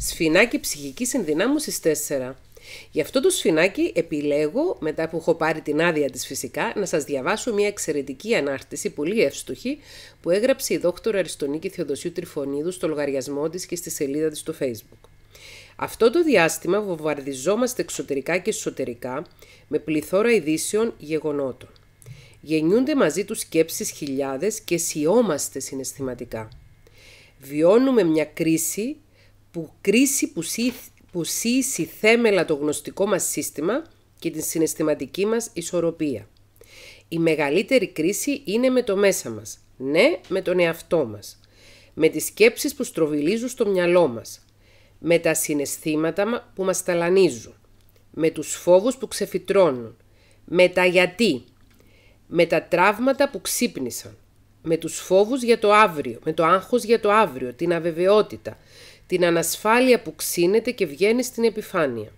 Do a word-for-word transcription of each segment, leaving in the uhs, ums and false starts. Σφινάκι ψυχικής ενδυνάμωσης τέσσερα. Γι' αυτό το σφινάκι επιλέγω, μετά που έχω πάρει την άδεια της φυσικά, να σας διαβάσω μια εξαιρετική ανάρτηση, πολύ εύστοχη, που έγραψε η δόκτωρα Αριστονίκη Θεοδοσίου Τριφωνίδου στο λογαριασμό της και στη σελίδα της στο Facebook. Αυτό το διάστημα βομβαρδιζόμαστε εξωτερικά και εσωτερικά με πληθώρα ειδήσεων, γεγονότων. Γεννιούνται μαζί τους σκέψεις χιλιάδες και σιόμαστε συναισθηματικά. Βιώνουμε μια κρίση που, κρίση που, σύ, που σύσει θέμελα το γνωστικό μας σύστημα και την συναισθηματική μας ισορροπία. Η μεγαλύτερη κρίση είναι με το μέσα μας, ναι με τον εαυτό μας, με τις σκέψεις που στροβιλίζουν στο μυαλό μας, με τα συναισθήματα που μας ταλανίζουν, με τους φόβους που ξεφυτρώνουν, με τα γιατί, με τα τραύματα που ξύπνησαν, με τους φόβους για το αύριο, με το άγχος για το αύριο, την αβεβαιότητα, την ανασφάλεια που ξύνεται και βγαίνει στην επιφάνεια.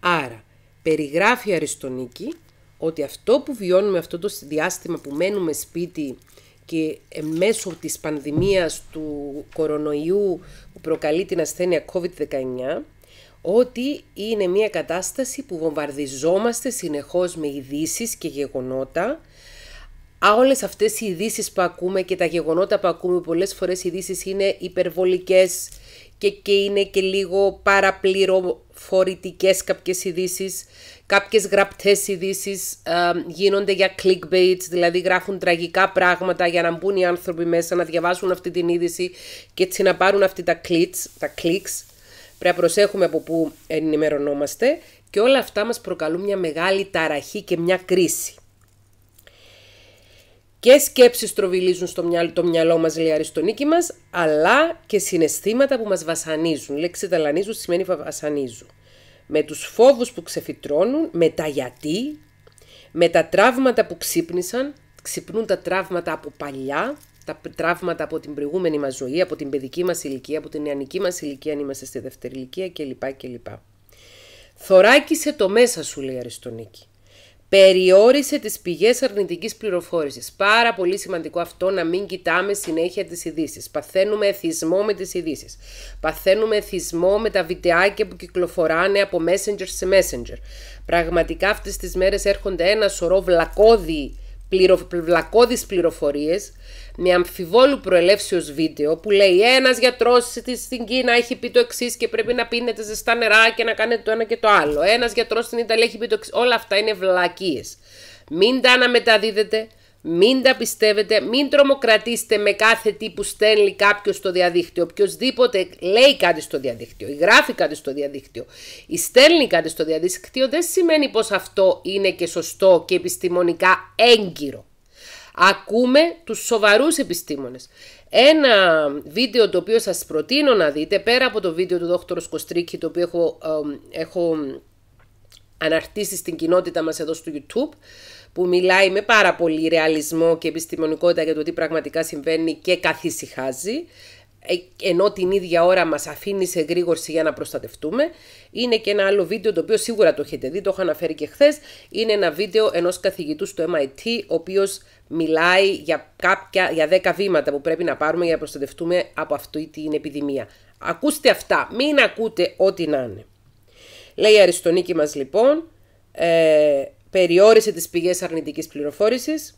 Άρα, περιγράφει η Αριστονίκη ότι αυτό που βιώνουμε αυτό το διάστημα που μένουμε σπίτι και μέσω της πανδημίας του κορονοϊού που προκαλεί την ασθένεια κόβιντ δεκαεννιά, ότι είναι μια κατάσταση που βομβαρδιζόμαστε συνεχώς με ειδήσεις και γεγονότα. Α, όλες αυτές οι ειδήσεις που ακούμε και τα γεγονότα που ακούμε, πολλές φορές οι ειδήσεις είναι υπερβολικές και, και είναι και λίγο παραπληροφορητικές κάποιες ειδήσεις, κάποιες γραπτές ειδήσεις ε, γίνονται για clickbait, δηλαδή γράφουν τραγικά πράγματα για να μπουν οι άνθρωποι μέσα, να διαβάσουν αυτή την είδηση και έτσι να πάρουν αυτή τα clicks, τα clicks. Πρέπει να προσέχουμε από πού ενημερωνόμαστε και όλα αυτά μας προκαλούν μια μεγάλη ταραχή και μια κρίση. Και σκέψεις τροβιλίζουν στο μυαλό, το μυαλό μας, λέει η Αριστονίκη μας, αλλά και συναισθήματα που μας βασανίζουν. Λέξη ταλανίζουν σημαίνει βασανίζουν. Με τους φόβους που ξεφυτρώνουν, με τα γιατί, με τα τραύματα που ξύπνησαν, ξυπνούν τα τραύματα από παλιά, τα τραύματα από την προηγούμενη μας ζωή, από την παιδική μας ηλικία, από την νεανική μας ηλικία, αν είμαστε στη δεύτερη ηλικία κλπ. κλπ. Θωράκισε το μέσα σου, λέει η Αριστονίκη. Περιόρισε τις πηγές αρνητικής πληροφόρησης. Πάρα πολύ σημαντικό αυτό, να μην κοιτάμε συνέχεια τις ειδήσεις. Παθαίνουμε εθισμό με τις ειδήσεις. Παθαίνουμε εθισμό με τα βιντεάκια που κυκλοφοράνε από messenger σε messenger. Πραγματικά αυτές τις μέρες έρχονται ένα σωρό βλακώδη, πληρο, βλακώδης πληροφορίες με αμφιβόλου προελεύσεως βίντεο που λέει ένας γιατρός στην Κίνα έχει πει το εξής και πρέπει να πίνετε ζεστά νερά και να κάνετε το ένα και το άλλο. Ένας γιατρός στην Ιταλία έχει πει το εξής. Όλα αυτά είναι βλακίες. Μην τα αναμεταδίδετε, μην τα πιστεύετε, μην τρομοκρατήσετε με κάθε τι που στέλνει κάποιος στο διαδίκτυο. Οποιοςδήποτε λέει κάτι στο διαδίκτυο ή γράφει κάτι στο διαδίκτυο ή στέλνει κάτι στο διαδίκτυο δεν σημαίνει πως αυτό είναι και σωστό και επιστημονικά έγκυρο. Ακούμε τους σοβαρούς επιστήμονες. Ένα βίντεο το οποίο σας προτείνω να δείτε, πέρα από το βίντεο του δόκτωρος Κωστρίκη, το οποίο έχω, ε, έχω αναρτήσει στην κοινότητα μας εδώ στο YouTube, που μιλάει με πάρα πολύ ρεαλισμό και επιστημονικότητα για το τι πραγματικά συμβαίνει και καθησυχάζει, ενώ την ίδια ώρα μας αφήνει σε γρήγορση για να προστατευτούμε. Είναι και ένα άλλο βίντεο το οποίο σίγουρα το έχετε δει, το έχω αναφέρει και χθες. Είναι ένα βίντεο ενός καθηγητού στο εμ άι τι, ο οποίος μιλάει για, κάποια, για δέκα βήματα που πρέπει να πάρουμε για να προστατευτούμε από αυτή την επιδημία. Ακούστε αυτά, μην ακούτε ό,τι να είναι. Λέει η Αριστονίκη μας λοιπόν, ε, περιόρισε τις πηγές αρνητικής πληροφόρησης.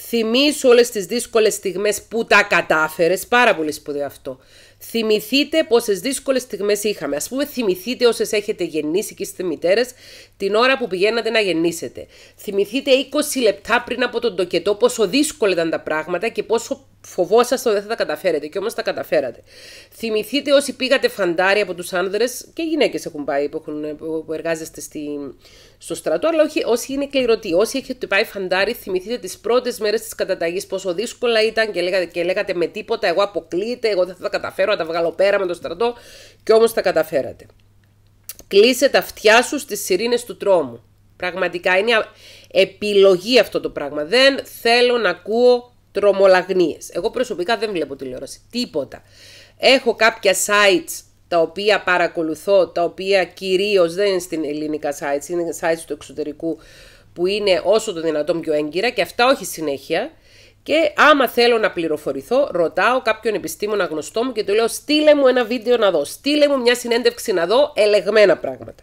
Θυμήσου όλες τις δύσκολες στιγμές που τα κατάφερες. Πάρα πολύ σπουδαίο αυτό. Θυμηθείτε πόσες δύσκολες στιγμές είχαμε. Ας πούμε, θυμηθείτε όσες έχετε γεννήσει και είστε μητέρες την ώρα που πηγαίνατε να γεννήσετε. Θυμηθείτε είκοσι λεπτά πριν από τον τοκετό πόσο δύσκολα ήταν τα πράγματα και πόσο φοβόσαστε ότι δεν θα τα καταφέρετε. Και όμως τα καταφέρατε. Θυμηθείτε όσοι πήγατε φαντάρι από τους άνδρες και γυναίκες έχουν πάει που, έχουν, που εργάζεστε στη, στο στρατό, αλλά όχι όσοι είναι κληρωτοί. Όσοι έχετε πάει φαντάρι, θυμηθείτε τις πρώτες μέρες της καταταγής πόσο δύσκολα ήταν και λέγατε, και λέγατε με τίποτα. Εγώ αποκλείεται, εγώ δεν θα τα καταφέρω. Να τα βγάλω πέρα με το στρατό και όμως τα καταφέρατε. Κλείσε τα αυτιά σου στις σιρήνες του τρόμου. Πραγματικά είναι επιλογή αυτό το πράγμα. Δεν θέλω να ακούω τρομολαγνίες. Εγώ προσωπικά δεν βλέπω τηλεόραση. Τίποτα. Έχω κάποια sites τα οποία παρακολουθώ, τα οποία κυρίως δεν είναι στην ελληνικά sites, είναι sites του εξωτερικού που είναι όσο το δυνατόν πιο έγκυρα και αυτά όχι συνέχεια. Και άμα θέλω να πληροφορηθώ, ρωτάω κάποιον επιστήμονα γνωστό μου και του λέω στείλε μου ένα βίντεο να δω, στείλε μου μια συνέντευξη να δω, ελεγμένα πράγματα.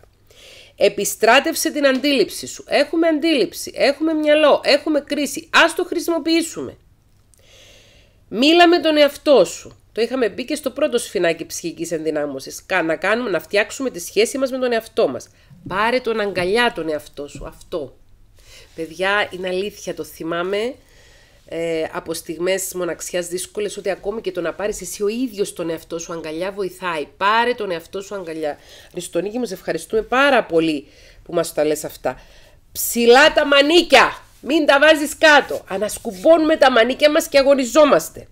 Επιστράτευσε την αντίληψη σου. Έχουμε αντίληψη, έχουμε μυαλό, έχουμε κρίση. Ας το χρησιμοποιήσουμε. Μίλα με τον εαυτό σου. Το είχαμε μπει και στο πρώτο σφινάκι ψυχικής ενδυνάμωσης. Να, κάνουμε, να φτιάξουμε τη σχέση μας με τον εαυτό μας. Πάρε τον αγκαλιά τον εαυτό σου. Αυτό. Παιδιά, είναι αλήθεια, το θυμάμαι. Ε, από στιγμές μοναξιάς δύσκολες, ότι ακόμη και το να πάρεις εσύ ο ίδιος τον εαυτό σου αγκαλιά βοηθάει. Πάρε τον εαυτό σου αγκαλιά. Αριστονίκη μου, σε ευχαριστούμε πάρα πολύ που μας τα λες αυτά. Ψηλά τα μανίκια, μην τα βάζεις κάτω. Ανασκουμπώνουμε τα μανίκια μας και αγωνιζόμαστε.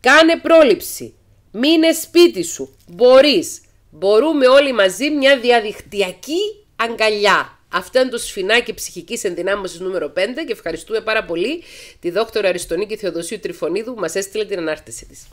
Κάνε πρόληψη, μείνε σπίτι σου. Μπορείς, μπορούμε όλοι μαζί μια διαδικτυακή αγκαλιά. Αυτό είναι το σφινάκι ψυχικής ενδυνάμωσης νούμερο πέντε και ευχαριστούμε πάρα πολύ τη δόκτωρα Αριστονίκη Θεοδοσίου Τριφωνίδου που μας έστειλε την ανάρτηση της.